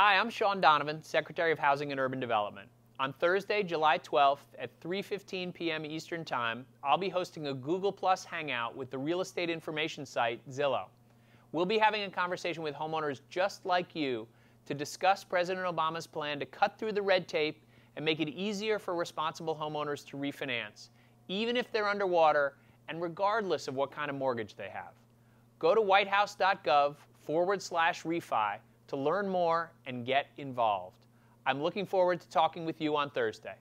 Hi, I'm Shaun Donovan, Secretary of Housing and Urban Development. On Thursday, July 12th at 3:15 p.m. Eastern Time, I'll be hosting a Google Plus Hangout with the real estate information site Zillow. We'll be having a conversation with homeowners just like you to discuss President Obama's plan to cut through the red tape and make it easier for responsible homeowners to refinance, even if they're underwater and regardless of what kind of mortgage they have. Go to WhiteHouse.gov/refi to learn more and get involved. I'm looking forward to talking with you on Thursday.